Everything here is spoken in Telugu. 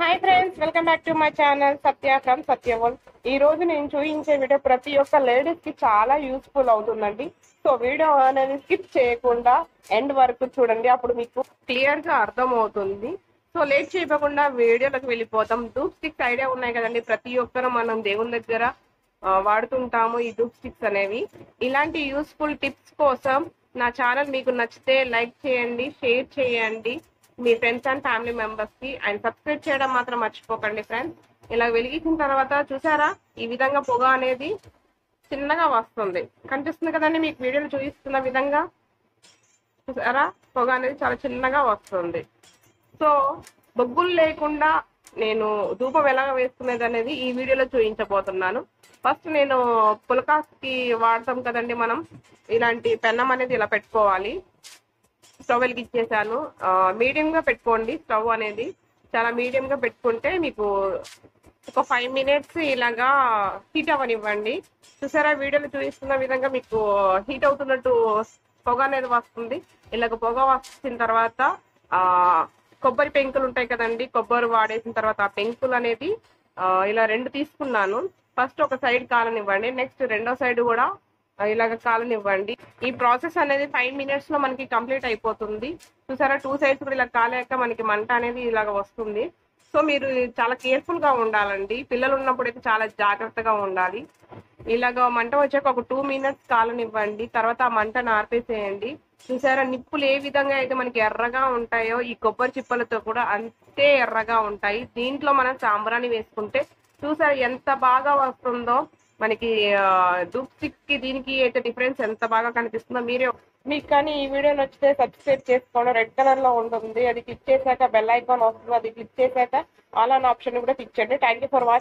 Hi friends, welcome back to my channel Satya from Satyavolu. Ee roju nenu choyinche video prati yokka ladies ki chaala useful avutundandi. So video anedi skip cheyakunda end varaku chudandi, appudu meeku clear ga artham avutundi. So late cheyakunda video loki vellipotham. Dupe sticks idea unnayi kadandi, prati yokkaru manam devuni daggara vaadtuntamu ee dupe sticks anevi. Ilanti useful tips kosam na channel meeku nachite like cheyandi, share cheyandi మీ ఫ్రెండ్స్ అండ్ ఫ్యామిలీ మెంబర్స్ కి, అండ్ సబ్స్క్రైబ్ చేయడం మాత్రం మర్చిపోకండి ఫ్రెండ్స్. ఇలా వెలిగించిన తర్వాత చూసారా ఈ విధంగా పొగ అనేది చిన్నగా వస్తుంది, కనిపిస్తుంది కదండి మీకు వీడియోలు చూపిస్తున్న విధంగా. చూసారా పొగ అనేది చాలా చిన్నగా వస్తుంది. సో బొగ్గులు లేకుండా నేను ధూపం ఎలా వేసుకునేది అనేది ఈ వీడియోలో చూపించబోతున్నాను. ఫస్ట్ నేను పులకాస్కి వాడతాం కదండి మనం, ఇలాంటి పెన్నం అనేది ఇలా పెట్టుకోవాలి. స్టవ్ వెలిగించేసాను, మీడియంగా పెట్టుకోండి. స్టవ్ అనేది చాలా మీడియంగా పెట్టుకుంటే మీకు ఒక 5 minutes ఇలాగా హీట్ అవ్వనివ్వండి. చూసారా వీడియోలో చూపిస్తున్న విధంగా మీకు హీట్ అవుతున్నట్టు పొగ అనేది వస్తుంది. ఇలాగ పొగ వచ్చిన తర్వాత కొబ్బరి పెంకులు ఉంటాయి కదండి, కొబ్బరి వాడేసిన తర్వాత ఆ పెంకులు అనేది ఇలా 2 తీసుకున్నాను. ఫస్ట్ ఒక సైడ్ కాలనివ్వండి, నెక్స్ట్ రెండో సైడ్ కూడా ఇలాగ కాలనివ్వండి. ఈ ప్రాసెస్ అనేది 5 minutes లో మనకి కంప్లీట్ అయిపోతుంది. చూసారా 2 sides కూడా ఇలా కాలేక మనకి మంట అనేది ఇలాగ వస్తుంది. సో మీరు చాలా కేర్ఫుల్ గా ఉండాలండి, పిల్లలు ఉన్నప్పుడు అయితే చాలా జాగ్రత్తగా ఉండాలి. ఇలాగ మంట వచ్చాక ఒక 2 minutes కాలనివ్వండి, తర్వాత ఆ మంటను ఆర్పేసేయండి. చూసారా నిప్పులు ఏ విధంగా అయితే మనకి ఎర్రగా ఉంటాయో ఈ కొబ్బరి చిప్పలతో కూడా అంతే ఎర్రగా ఉంటాయి. దీంట్లో మనం సాంబ్రాన్ని వేసుకుంటే చూసారా ఎంత బాగా వస్తుందో మనకి. ధూప్ స్టిక్స్ కి దీనికి అయితే డిఫరెన్స్ ఎంత బాగా కనిపిస్తుందో. మీకు కానీ ఈ వీడియో నచ్చితే సబ్స్క్రైబ్ చేసుకోవడం, రెడ్ కలర్ లో ఉంటుంది అది క్లిక్ చేశాక బెల్ ఐకాన్ వస్తుంది, అది క్లిక్ చేశాక ఆల్ ఆన్ ఆప్షన్ కూడా క్లిక్ చేయండి. Thank you for watching.